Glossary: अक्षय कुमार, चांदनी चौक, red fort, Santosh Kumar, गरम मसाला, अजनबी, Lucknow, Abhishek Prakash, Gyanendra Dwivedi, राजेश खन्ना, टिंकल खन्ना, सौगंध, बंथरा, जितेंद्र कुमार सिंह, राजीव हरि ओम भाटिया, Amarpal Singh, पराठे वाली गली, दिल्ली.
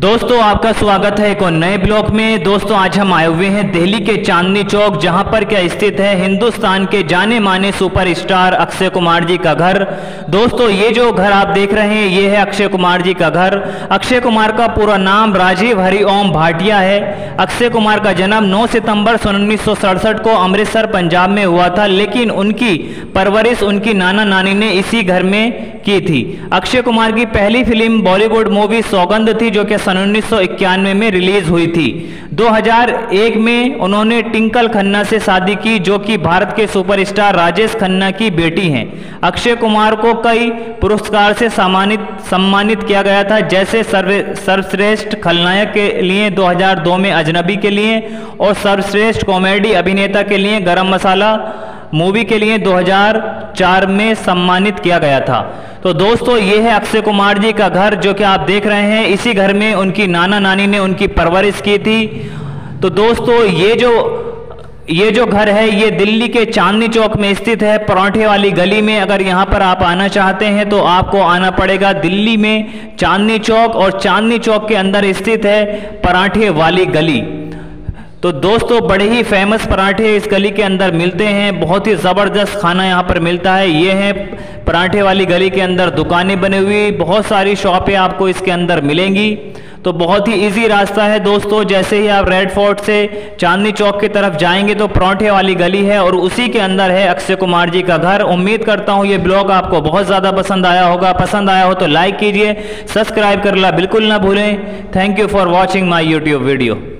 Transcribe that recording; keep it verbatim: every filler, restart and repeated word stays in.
दोस्तों आपका स्वागत है एक और नए ब्लॉग में। दोस्तों आज हम आए हुए हैं दिल्ली के चांदनी चौक, जहां पर क्या स्थित है हिंदुस्तान के जाने माने सुपरस्टार अक्षय कुमार जी का घर। दोस्तों ये जो घर आप देख रहे हैं ये है अक्षय कुमार जी का घर। अक्षय कुमार का पूरा नाम राजीव हरि ओम भाटिया है। अक्षय कुमार का जन्म नौ सितम्बर सन उन्नीस सौ सड़सठ को अमृतसर पंजाब में हुआ था, लेकिन उनकी परवरिश उनकी नाना नानी ने इसी घर में की थी। अक्षय कुमार की पहली फिल्म बॉलीवुड मूवी सौगंध थी, जो कि सन उन्नीस सौ इक्यानवे में रिलीज हुई थी। दो हज़ार एक में उन्होंने टिंकल खन्ना से शादी की, जो कि भारत के सुपरस्टार राजेश खन्ना की बेटी हैं। अक्षय कुमार को कई पुरस्कार से सम्मानित सम्मानित किया गया था, जैसे सर्वश्रेष्ठ खलनायक के लिए दो हज़ार दो में अजनबी के लिए, और सर्वश्रेष्ठ कॉमेडी अभिनेता के लिए गरम मसाला मूवी के लिए दो हज़ार चार में सम्मानित किया गया था। तो दोस्तों ये है अक्षय कुमार जी का घर, जो कि आप देख रहे हैं। इसी घर में उनकी नाना नानी ने उनकी परवरिश की थी। तो दोस्तों ये जो ये जो घर है ये दिल्ली के चांदनी चौक में स्थित है, पराठे वाली गली में। अगर यहाँ पर आप आना चाहते हैं तो आपको आना पड़ेगा दिल्ली में चांदनी चौक, और चांदनी चौक के अंदर स्थित है पराठे वाली गली। तो दोस्तों बड़े ही फेमस पराठे इस गली के अंदर मिलते हैं, बहुत ही ज़बरदस्त खाना यहाँ पर मिलता है। ये है पराठे वाली गली के अंदर दुकानें बनी हुई, बहुत सारी शॉपें आपको इसके अंदर मिलेंगी। तो बहुत ही इजी रास्ता है दोस्तों। जैसे ही आप रेड फोर्ट से चांदनी चौक की तरफ जाएंगे तो पराठे वाली गली है, और उसी के अंदर है अक्षय कुमार जी का घर। उम्मीद करता हूँ ये ब्लॉग आपको बहुत ज़्यादा पसंद आया होगा। पसंद आया हो तो लाइक कीजिए, सब्सक्राइब करना बिल्कुल ना भूलें। Thank you for watching my YouTube video.